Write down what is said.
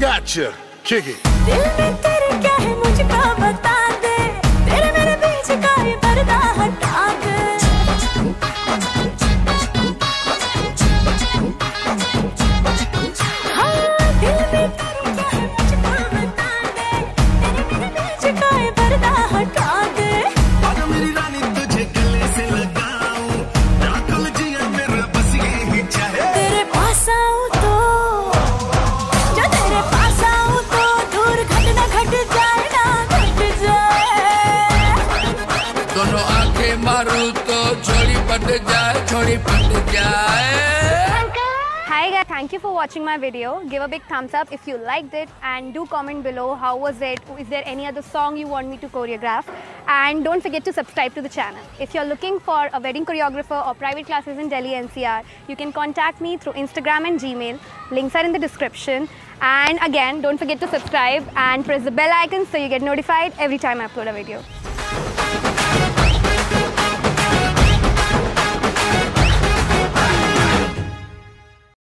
Gotcha. Kick it. दिल में तेरे क्या है मुझको बता दे, तेरे मेरे बीच का ये पर्दा हटा दे। हाँ, दिल में तेरे क्या है मुझको बता दे, तेरे मेरे बीच का ये पर्दा हटा दे। आजा मेरी रानी तुझे गले से लगाऊं, राखल जिया मेरा बस यही चाहे। तेरे पास आऊं तो Hi guys, thank you for watching my video. Give a big thumbs up if you liked it and do comment below how was it. Is there any other song you want me to choreograph? And don't forget to subscribe to the channel. If you're looking for a wedding choreographer or private classes in Delhi NCR, you can contact me through Instagram and Gmail. Links are in the description. And again, don't forget to subscribe and press the bell icon so you get notified every time I upload a video.